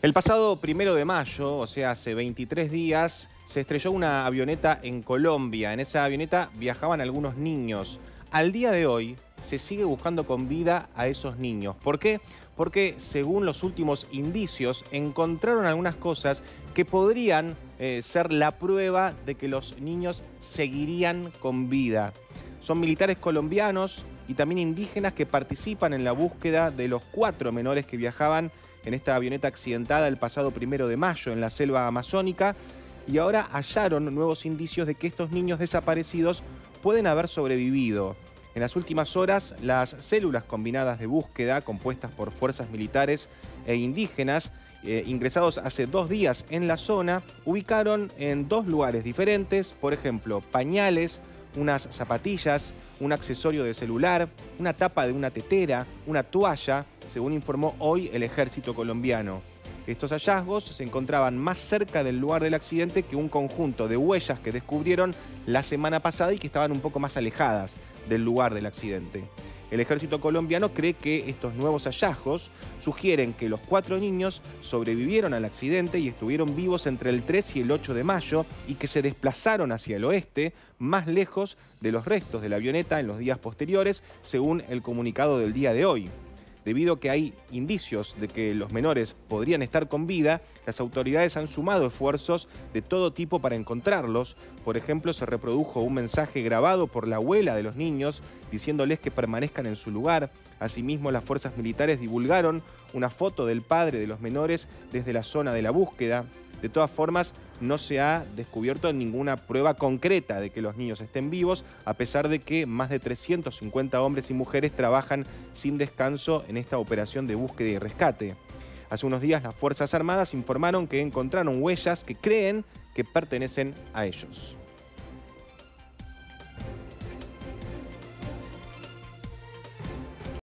El pasado 1 de mayo, o sea, hace 23 días, se estrelló una avioneta en Colombia. En esa avioneta viajaban algunos niños. Al día de hoy se sigue buscando con vida a esos niños. ¿Por qué? Porque según los últimos indicios encontraron algunas cosas que podrían ser la prueba de que los niños seguirían con vida. Son militares colombianos y también indígenas que participan en la búsqueda de los 4 menores que viajaban en esta avioneta accidentada el pasado 1 de mayo en la selva amazónica, y ahora hallaron nuevos indicios de que estos niños desaparecidos pueden haber sobrevivido. En las últimas horas, las células combinadas de búsqueda, compuestas por fuerzas militares e indígenas, ingresados hace 2 días en la zona, ubicaron en 2 lugares diferentes, por ejemplo, pañales, unas zapatillas, un accesorio de celular, una tapa de una tetera, una toalla, según informó hoy el ejército colombiano. Estos hallazgos se encontraban más cerca del lugar del accidente que un conjunto de huellas que descubrieron la semana pasada y que estaban un poco más alejadas del lugar del accidente. El ejército colombiano cree que estos nuevos hallazgos sugieren que los 4 niños sobrevivieron al accidente y estuvieron vivos entre el 3 y el 8 de mayo y que se desplazaron hacia el oeste, más lejos de los restos de la avioneta en los días posteriores, según el comunicado del día de hoy. Debido a que hay indicios de que los menores podrían estar con vida, las autoridades han sumado esfuerzos de todo tipo para encontrarlos. Por ejemplo, se reprodujo un mensaje grabado por la abuela de los niños diciéndoles que permanezcan en su lugar. Asimismo, las fuerzas militares divulgaron una foto del padre de los menores desde la zona de la búsqueda. De todas formas, no se ha descubierto ninguna prueba concreta de que los niños estén vivos, a pesar de que más de 350 hombres y mujeres trabajan sin descanso en esta operación de búsqueda y rescate. Hace unos días las Fuerzas Armadas informaron que encontraron huellas que creen que pertenecen a ellos.